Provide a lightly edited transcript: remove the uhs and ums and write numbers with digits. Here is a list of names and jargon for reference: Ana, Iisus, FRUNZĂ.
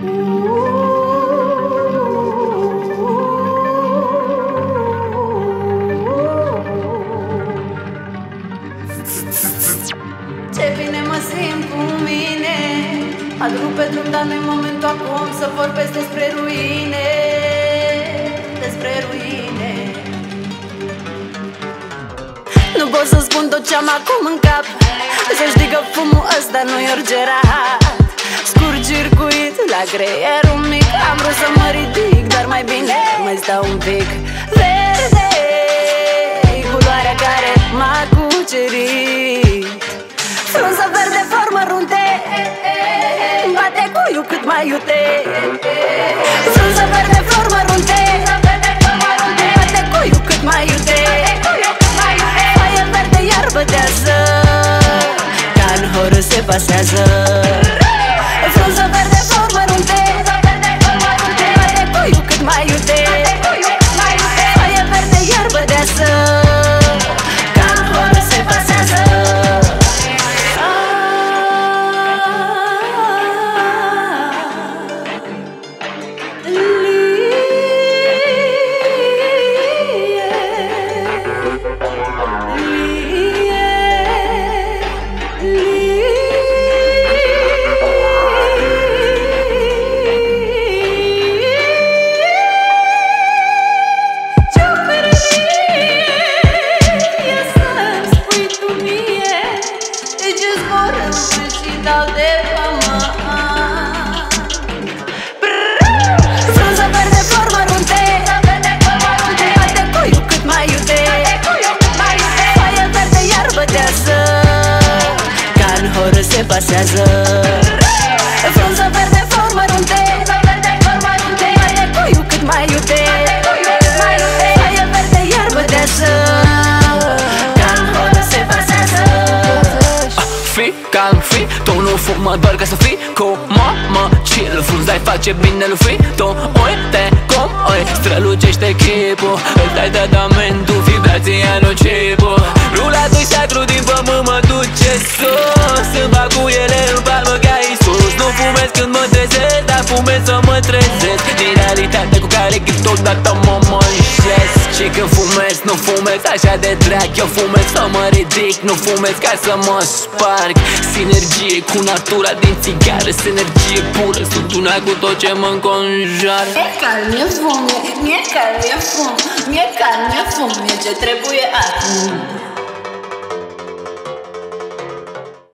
Ce bine mă simt cu mine, al rupt pe drum, dar nu-i momentul acum să vorbesc despre ruine, despre ruine. Nu pot să spun tot ce-am acum în cap, se știgă fumul ăsta, nu-i orice rahat. Scurg circuit la creierul mic, am vrut să mă ridic, dar mai bine mai stau un pic. Verde e culoarea care m-a cucerit, frunză verde, formă runde, bate cuiu cât mai iute. Frunză verde, formă runde, bate cuiu cât mai iute. Foaie verde, iarbă dează, ca în horă se pasează. Frunză verde, formă runde, bate cuiu cât mai iute. Foaie verde, iarbă dează, ca în horă se pasează. Se pasează. Frunză verde, formă runde, bate cuiu cât mai iute. Foaie verde, iarbă deasă, ca-n horă se pasează. Fii ca-n fii, tu nu fug, mă doar ca să fii cu mamă chill. Frunza-i face bine lui fii, tu uite cum îi strălucește chipul, îți dai tratamentul, vibrația nu chipul. Rula 2-4 din pământ mă duce sus, îmi bag cu ele în palmă ca Iisus. Nu fumez când mă trezesc, dar fumez să mă trezesc din realitatea cu care câteodată mă înșesc. Și când fumez, nu fumez așa de drag, eu fumez să mă ridic, nu fumez ca să mă sparg. Sinergie cu natura din țigară, sinergie pură, sunt una cu tot ce mă înconjoară. E calmie fum, mie calmie fum, mie calmie fum, mie ce trebuie acum.